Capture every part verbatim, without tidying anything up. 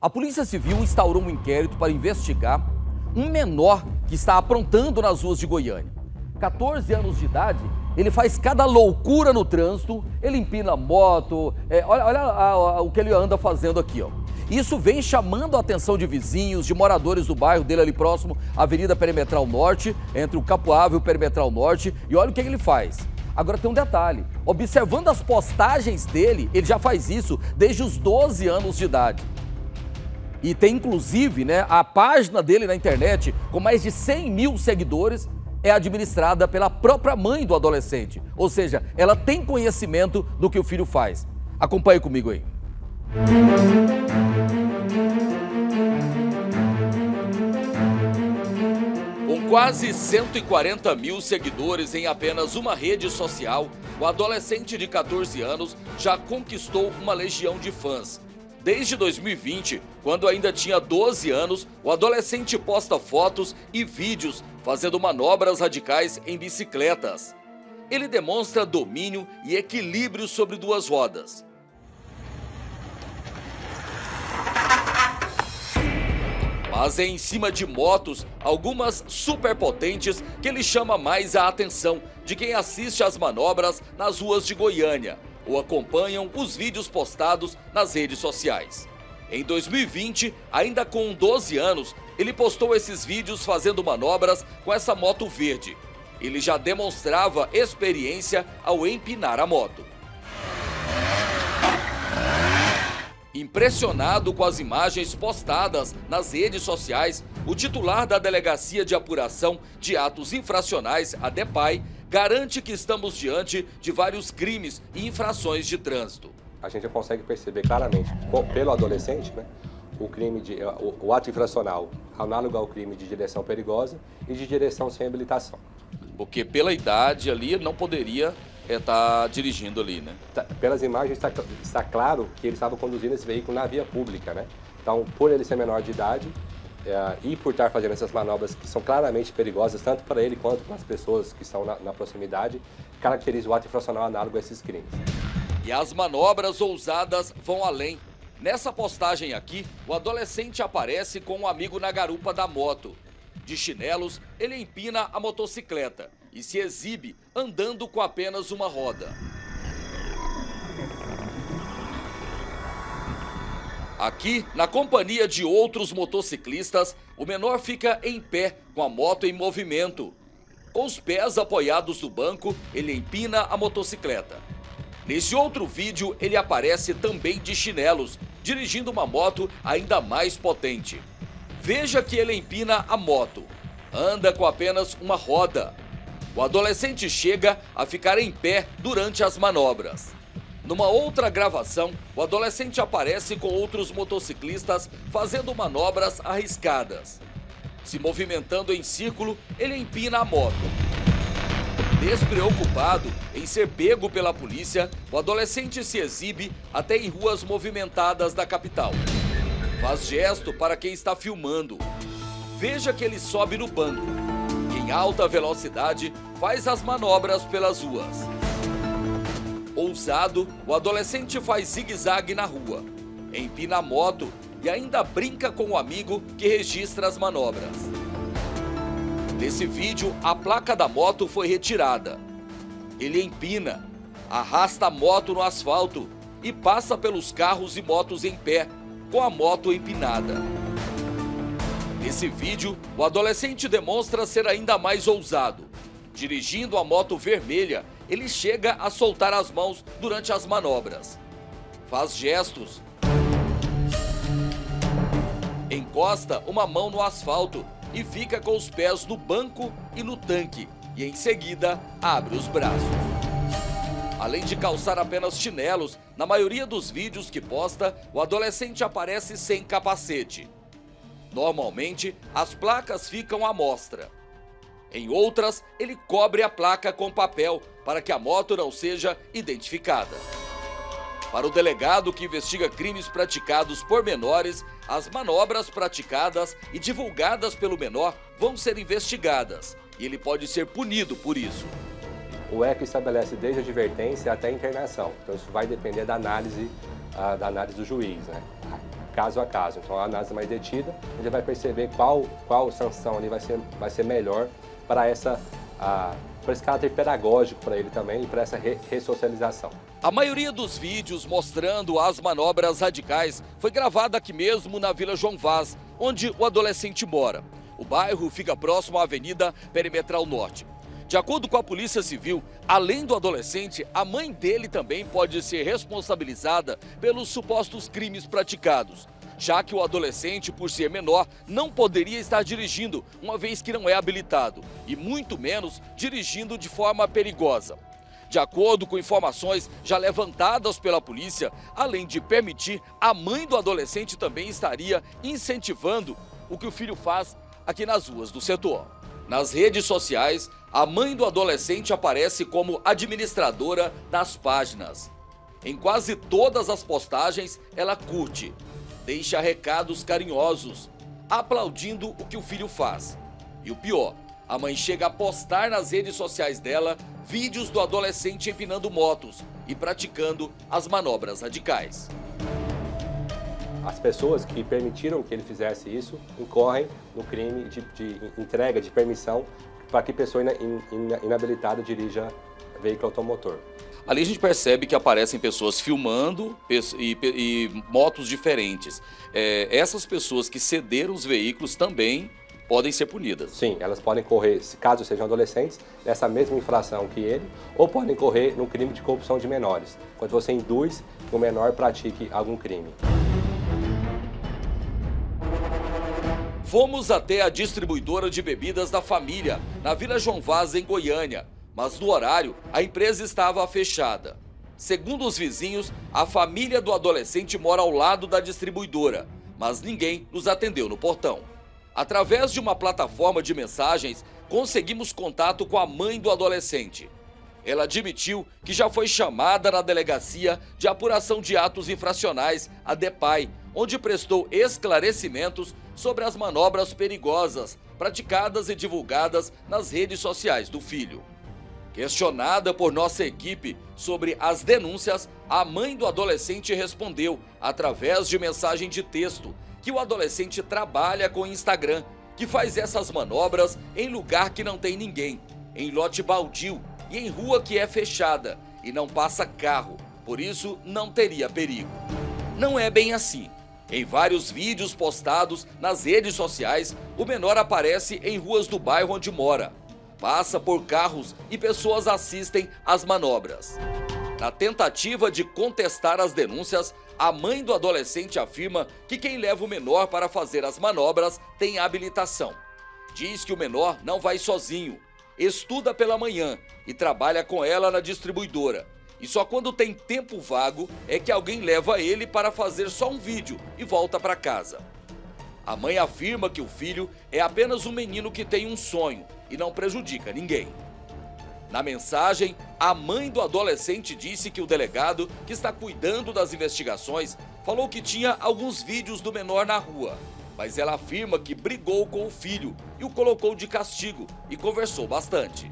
A Polícia Civil instaurou um inquérito para investigar um menor que está aprontando nas ruas de Goiânia. quatorze anos de idade, ele faz cada loucura no trânsito, ele empina a moto, é, olha, olha a, a, o que ele anda fazendo aqui, ó. Isso vem chamando a atenção de vizinhos, de moradores do bairro dele ali próximo, Avenida Perimetral Norte, entre o Capuava e o Perimetral Norte, e olha o que, que ele faz. Agora tem um detalhe, observando as postagens dele, ele já faz isso desde os doze anos de idade. E tem inclusive, né, a página dele na internet com mais de cem mil seguidores, é administrada pela própria mãe do adolescente, ou seja, ela tem conhecimento do que o filho faz. Acompanhe comigo aí. Com quase cento e quarenta mil seguidores em apenas uma rede social, o adolescente de quatorze anos já conquistou uma legião de fãs. Desde dois mil e vinte, quando ainda tinha doze anos, o adolescente posta fotos e vídeos fazendo manobras radicais em bicicletas. Ele demonstra domínio e equilíbrio sobre duas rodas. Mas é em cima de motos, algumas superpotentes, que ele chama mais a atenção de quem assiste às manobras nas ruas de Goiânia ou acompanham os vídeos postados nas redes sociais. Em dois mil e vinte, ainda com doze anos, ele postou esses vídeos fazendo manobras com essa moto verde. Ele já demonstrava experiência ao empinar a moto. Impressionado com as imagens postadas nas redes sociais, o titular da Delegacia de Apuração de Atos Infracionais, a DEPAI, garante que estamos diante de vários crimes e infrações de trânsito. A gente consegue perceber claramente, pelo adolescente, né, o, crime de, o, o ato infracional análogo ao crime de direção perigosa e de direção sem habilitação. Porque pela idade ali não poderia estar é, dirigindo ali, né? Pelas imagens está, está claro que ele estava conduzindo esse veículo na via pública, né? Então, por ele ser menor de idade, É, e por estar fazendo essas manobras que são claramente perigosas, tanto para ele quanto para as pessoas que estão na, na proximidade, caracteriza o ato infracional análogo a esses crimes. E as manobras ousadas vão além. Nessa postagem aqui, o adolescente aparece com um amigo na garupa da moto. De chinelos, ele empina a motocicleta e se exibe andando com apenas uma roda. Aqui, na companhia de outros motociclistas, o menor fica em pé, com a moto em movimento. Com os pés apoiados no banco, ele empina a motocicleta. Nesse outro vídeo, ele aparece também de chinelos, dirigindo uma moto ainda mais potente. Veja que ele empina a moto. Anda com apenas uma roda. O adolescente chega a ficar em pé durante as manobras. Numa outra gravação, o adolescente aparece com outros motociclistas fazendo manobras arriscadas. Se movimentando em círculo, ele empina a moto. Despreocupado em ser pego pela polícia, o adolescente se exibe até em ruas movimentadas da capital. Faz gesto para quem está filmando. Veja que ele sobe no banco e, em alta velocidade, faz as manobras pelas ruas. Ousado, o adolescente faz zigue-zague na rua, empina a moto e ainda brinca com o amigo que registra as manobras. Nesse vídeo, a placa da moto foi retirada. Ele empina, arrasta a moto no asfalto e passa pelos carros e motos em pé, com a moto empinada. Nesse vídeo, o adolescente demonstra ser ainda mais ousado. Dirigindo a moto vermelha, ele chega a soltar as mãos durante as manobras. Faz gestos. Encosta uma mão no asfalto e fica com os pés no banco e no tanque. E em seguida, abre os braços. Além de calçar apenas chinelos, na maioria dos vídeos que posta, o adolescente aparece sem capacete. Normalmente, as placas ficam à mostra. Em outras, ele cobre a placa com papel para que a moto não seja identificada. Para o delegado que investiga crimes praticados por menores, as manobras praticadas e divulgadas pelo menor vão ser investigadas e ele pode ser punido por isso. O E C A estabelece desde a advertência até a internação, então isso vai depender da análise a, da análise do juiz, né? Caso a caso. Então, a análise mais detida, ele vai perceber qual, qual sanção ali vai ser, vai ser melhor para essa, a, para esse caráter pedagógico para ele também e para essa re, ressocialização. A maioria dos vídeos mostrando as manobras radicais foi gravada aqui mesmo na Vila João Vaz, onde o adolescente mora. O bairro fica próximo à Avenida Perimetral Norte. De acordo com a Polícia Civil, além do adolescente, a mãe dele também pode ser responsabilizada pelos supostos crimes praticados, já que o adolescente, por ser menor, não poderia estar dirigindo, uma vez que não é habilitado, e muito menos dirigindo de forma perigosa. De acordo com informações já levantadas pela polícia, além de permitir, a mãe do adolescente também estaria incentivando o que o filho faz aqui nas ruas do setor. Nas redes sociais, a mãe do adolescente aparece como administradora das páginas. Em quase todas as postagens, ela curte, deixa recados carinhosos, aplaudindo o que o filho faz. E o pior, a mãe chega a postar nas redes sociais dela vídeos do adolescente empinando motos e praticando as manobras radicais. As pessoas que permitiram que ele fizesse isso incorrem no crime de, de entrega de permissão para que pessoa in, in, inabilitada dirija veículo automotor. Ali a gente percebe que aparecem pessoas filmando e, e motos diferentes. É, essas pessoas que cederam os veículos também podem ser punidas. Sim, elas podem correr, caso sejam adolescentes, nessa mesma infração que ele, ou podem correr no crime de corrupção de menores, quando você induz que o menor pratique algum crime. Fomos até a distribuidora de bebidas da família, na Vila João Vaz, em Goiânia, mas no horário a empresa estava fechada. Segundo os vizinhos, a família do adolescente mora ao lado da distribuidora, mas ninguém nos atendeu no portão. Através de uma plataforma de mensagens, conseguimos contato com a mãe do adolescente. Ela admitiu que já foi chamada na Delegacia de Apuração de Atos Infracionais, a DEPAI, onde prestou esclarecimentos sobre as manobras perigosas praticadas e divulgadas nas redes sociais do filho. Questionada por nossa equipe sobre as denúncias, a mãe do adolescente respondeu, através de mensagem de texto, que o adolescente trabalha com o Instagram, que faz essas manobras em lugar que não tem ninguém, em lote baldio e em rua que é fechada e não passa carro, por isso não teria perigo. Não é bem assim. Em vários vídeos postados nas redes sociais, o menor aparece em ruas do bairro onde mora, passa por carros e pessoas assistem às manobras. Na tentativa de contestar as denúncias, a mãe do adolescente afirma que quem leva o menor para fazer as manobras tem habilitação. Diz que o menor não vai sozinho, estuda pela manhã e trabalha com ela na distribuidora. E só quando tem tempo vago é que alguém leva ele para fazer só um vídeo e volta para casa. A mãe afirma que o filho é apenas um menino que tem um sonho e não prejudica ninguém. Na mensagem, a mãe do adolescente disse que o delegado, que está cuidando das investigações, falou que tinha alguns vídeos do menor na rua, mas ela afirma que brigou com o filho e o colocou de castigo e conversou bastante.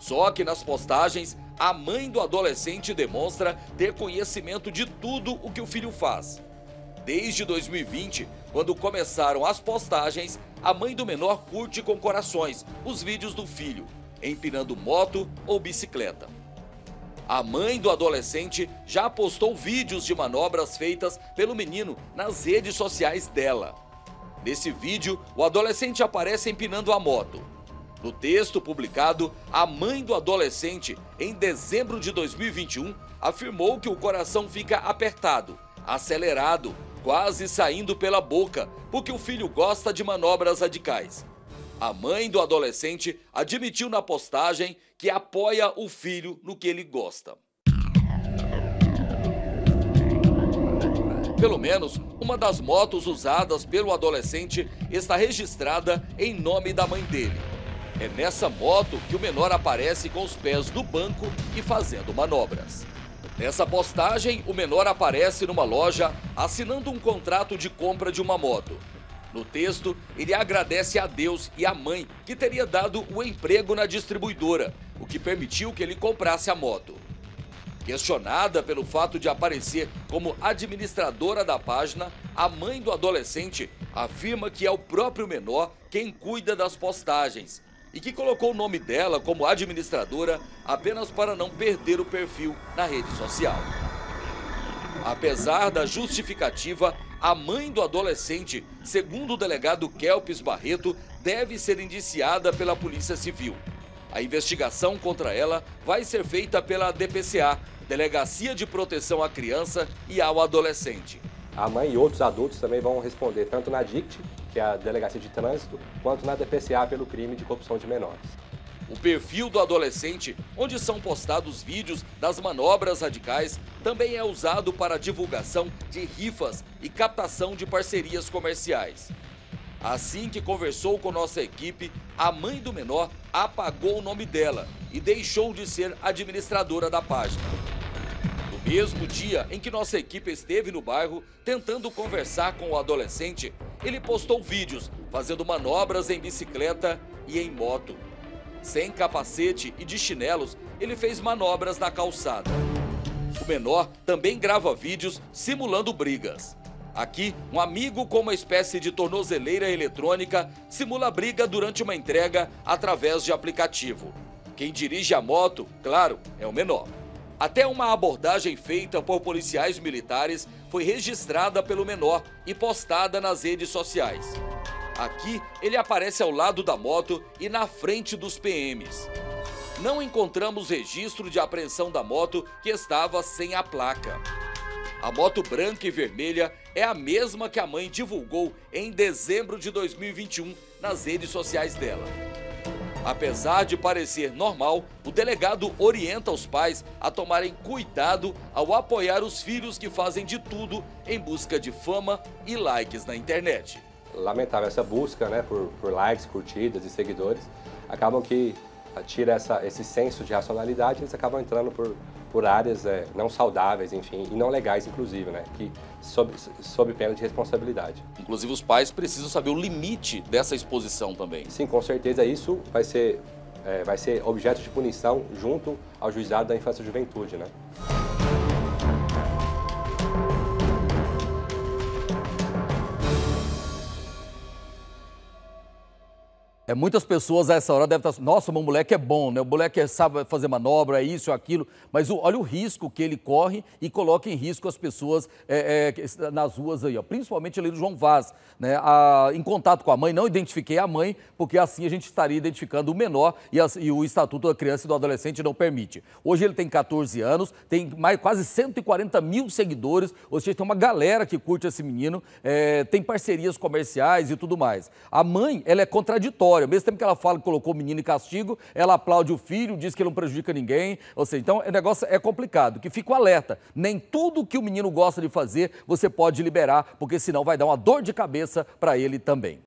Só que nas postagens, a mãe do adolescente demonstra ter conhecimento de tudo o que o filho faz. Desde dois mil e vinte, quando começaram as postagens, a mãe do menor curte com corações os vídeos do filho empinando moto ou bicicleta. A mãe do adolescente já postou vídeos de manobras feitas pelo menino nas redes sociais dela. Nesse vídeo, o adolescente aparece empinando a moto. No texto publicado, a mãe do adolescente, em dezembro de dois mil e vinte e um, afirmou que o coração fica apertado, acelerado, quase saindo pela boca, porque o filho gosta de manobras radicais. A mãe do adolescente admitiu na postagem que apoia o filho no que ele gosta. Pelo menos, uma das motos usadas pelo adolescente está registrada em nome da mãe dele. É nessa moto que o menor aparece com os pés no banco e fazendo manobras. Nessa postagem, o menor aparece numa loja assinando um contrato de compra de uma moto. No texto, ele agradece a Deus e a mãe que teria dado o emprego na distribuidora, o que permitiu que ele comprasse a moto. Questionada pelo fato de aparecer como administradora da página, a mãe do adolescente afirma que é o próprio menor quem cuida das postagens e que colocou o nome dela como administradora apenas para não perder o perfil na rede social. Apesar da justificativa, a mãe do adolescente, segundo o delegado Kelpes Barreto, deve ser indiciada pela Polícia Civil. A investigação contra ela vai ser feita pela D P C A, Delegacia de Proteção à Criança e ao Adolescente. A mãe e outros adultos também vão responder tanto na D I C T, que é a Delegacia de Trânsito, quanto na D P C A pelo crime de corrupção de menores. O perfil do adolescente, onde são postados vídeos das manobras radicais, também é usado para divulgação de rifas e captação de parcerias comerciais. Assim que conversou com nossa equipe, a mãe do menor apagou o nome dela e deixou de ser administradora da página. No mesmo dia em que nossa equipe esteve no bairro tentando conversar com o adolescente, ele postou vídeos fazendo manobras em bicicleta e em moto. Sem capacete e de chinelos, ele fez manobras na calçada. O menor também grava vídeos simulando brigas. Aqui, um amigo com uma espécie de tornozeleira eletrônica simula briga durante uma entrega através de aplicativo. Quem dirige a moto, claro, é o menor. Até uma abordagem feita por policiais militares foi registrada pelo menor e postada nas redes sociais. Aqui, ele aparece ao lado da moto e na frente dos P Ms. Não encontramos registro de apreensão da moto que estava sem a placa. A moto branca e vermelha é a mesma que a mãe divulgou em dezembro de dois mil e vinte e um nas redes sociais dela. Apesar de parecer normal, o delegado orienta os pais a tomarem cuidado ao apoiar os filhos que fazem de tudo em busca de fama e likes na internet. Lamentável essa busca, né, por, por likes, curtidas e seguidores, acabam que tira essa, esse senso de racionalidade, eles acabam entrando por, por áreas é, não saudáveis, enfim, e não legais, inclusive, né, que sob, sob pena de responsabilidade. Inclusive os pais precisam saber o limite dessa exposição também. Sim, com certeza isso vai ser, é, vai ser objeto de punição junto ao Juizado da Infância e Juventude, né. É, muitas pessoas a essa hora devem estar... Nossa, o moleque é bom, né? O moleque sabe fazer manobra, é isso, aquilo. Mas o, olha o risco que ele corre e coloca em risco as pessoas é, é, nas ruas aí, ó. Principalmente ali no João Vaz, né? A, em contato com a mãe, não identifiquei a mãe, porque assim a gente estaria identificando o menor e, a, e o Estatuto da Criança e do Adolescente não permite. Hoje ele tem quatorze anos, tem mais, quase cento e quarenta mil seguidores, ou seja, tem uma galera que curte esse menino, é, tem parcerias comerciais e tudo mais. A mãe, ela é contraditória. Ao mesmo tempo que ela fala que colocou o menino em castigo, ela aplaude o filho, diz que ele não prejudica ninguém. Ou seja, então o negócio é complicado, que fica o alerta. Nem tudo que o menino gosta de fazer você pode liberar, porque senão vai dar uma dor de cabeça para ele também.